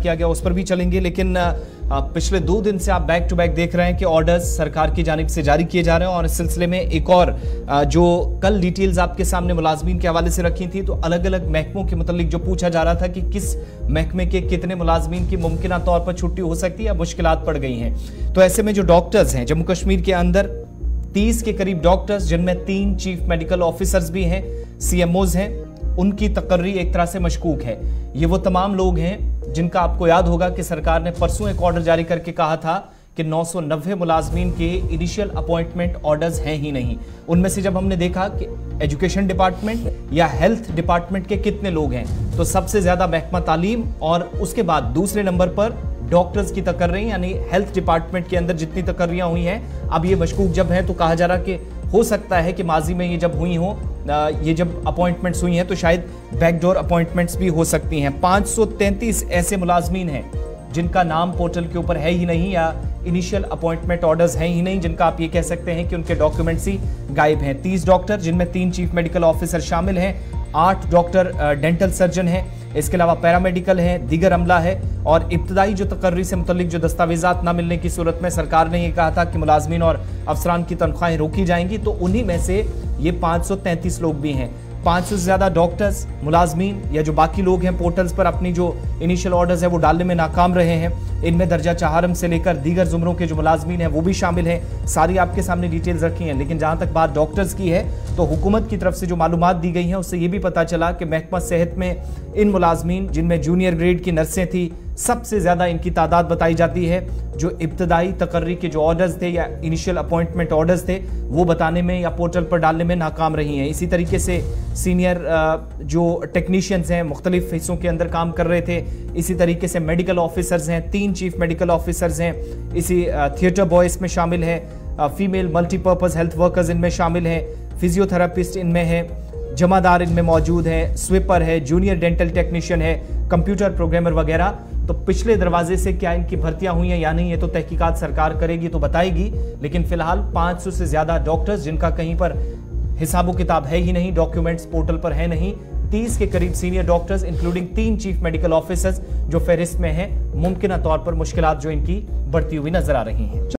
किया गया उस पर भी चलेंगे, लेकिन पिछले 2 दिन से आप बैक टू बैक देख रहे हैं कि ऑर्डर्स सरकार की जानिब से जारी किए जा रहे हैं। और इस सिलसिले में एक और जो कल डिटेल्स आपके सामने मुलाजमीन के हवाले से रखी थी, तो अलग अलग महकमों के मतलब जो पूछा जा रहा था कि किस महकमे के कितने मुलाजमीन की मुमकिन तौर पर छुट्टी हो सकती है या मुश्किलात पड़ गई हैं, तो ऐसे में जो डॉक्टर्स हैं जम्मू कश्मीर के अंदर 30 के करीब डॉक्टर्स, जिनमें 3 चीफ मेडिकल ऑफिसर्स भी हैं, CMOs हैं, उनकी तकर्री एक तरह से मशकूक है। ये वो तमाम लोग हैं जिनका आपको याद होगा कि सरकार ने परसों एक ऑर्डर जारी करके कहा था कि 990 मुलाजमीन के इनिशियल अपॉइंटमेंट ऑर्डर्स हैं ही नहीं। उनमें से जब हमने देखा कि एजुकेशन डिपार्टमेंट या हेल्थ डिपार्टमेंट के कितने लोग हैं, तो सबसे ज़्यादा महकमा तालीम और उसके बाद दूसरे नंबर पर डॉक्टर्स की तकर्री, यानी हेल्थ डिपार्टमेंट के अंदर जितनी तकर्रियाँ हुई हैं। अब ये मशकूक जब है तो कहा जा रहा कि हो सकता है कि माजी में ये जब हुई हो, ये जब अपॉइंटमेंट्स हुई हैं तो शायद बैकडोर अपॉइंटमेंट्स भी हो सकती हैं। 533 ऐसे मुलाजमीन हैं जिनका नाम पोर्टल के ऊपर है ही नहीं या इनिशियल अपॉइंटमेंट ऑर्डर्स हैं ही नहीं, जिनका आप ये कह सकते हैं कि उनके डॉक्यूमेंट्स ही गायब हैं। 30 डॉक्टर, जिनमें 3 चीफ मेडिकल ऑफिसर शामिल हैं, 8 डॉक्टर डेंटल सर्जन हैं, इसके अलावा पैरामेडिकल हैं, दीगर अमला है। और इब्तदाई जो तकर्री से मुतलिक जो दस्तावेजात ना मिलने की सूरत में सरकार ने यह कहा था कि मुलाजमीन और अफसरान की तनख्वाहें रोकी जाएंगी, तो उन्हीं में से ये 533 लोग भी हैं। 500 से ज़्यादा डॉक्टर्स, मुलाजमीन या जो बाकी लोग हैं पोर्टल्स पर अपनी जो इनिशियल ऑर्डर्स है वो डालने में नाकाम रहे हैं। इनमें दर्जा चहारम से लेकर दीगर जुमरों के जो मुलाजमीन हैं वो भी शामिल हैं। सारी आपके सामने डिटेल्स रखी हैं, लेकिन जहाँ तक बात डॉक्टर्स की है तो हुकूमत की तरफ से जो मालूमात दी गई हैं उससे ये भी पता चला कि महकमा सेहत में इन मुलाजमीन, जिनमें जूनियर ग्रेड की नर्सें थीं, सबसे ज़्यादा इनकी तादाद बताई जाती है। जो इब्तदाई तकर्री के जो ऑर्डर्स थे या इनिशियल अपॉइंटमेंट ऑर्डर्स थे वो बताने में या पोर्टल पर डालने में नाकाम रही हैं। इसी तरीके से सीनियर जो टेक्नीशियंस हैं मुख्तलिफ हिस्सों के अंदर काम कर रहे थे, इसी तरीके से मेडिकल ऑफिसर्स हैं, 3 चीफ मेडिकल ऑफिसर्स हैं, इसी थिएटर बॉयज़ में शामिल है, फीमेल मल्टीपर्पज़ हेल्थ वर्कर्स इनमें शामिल हैं, फिजियोथेरापिस्ट इनमें है, जमादार इनमें मौजूद है, स्वीपर है, जूनियर डेंटल टेक्नीशियन है, कंप्यूटर प्रोग्रामर वगैरह। तो पिछले दरवाजे से क्या इनकी भर्तियां हुई हैं या नहीं, ये तो तहकीकात सरकार करेगी तो बताएगी, लेकिन फिलहाल 500 से ज़्यादा डॉक्टर्स जिनका कहीं पर हिसाबो किताब है ही नहीं, डॉक्यूमेंट्स पोर्टल पर है नहीं, 30 के करीब senior doctors including 3 chief medical officers जो फहरिस्त में हैं, मुमकिन तौर पर मुश्किलात जो इनकी बढ़ती हुई नजर आ रही हैं।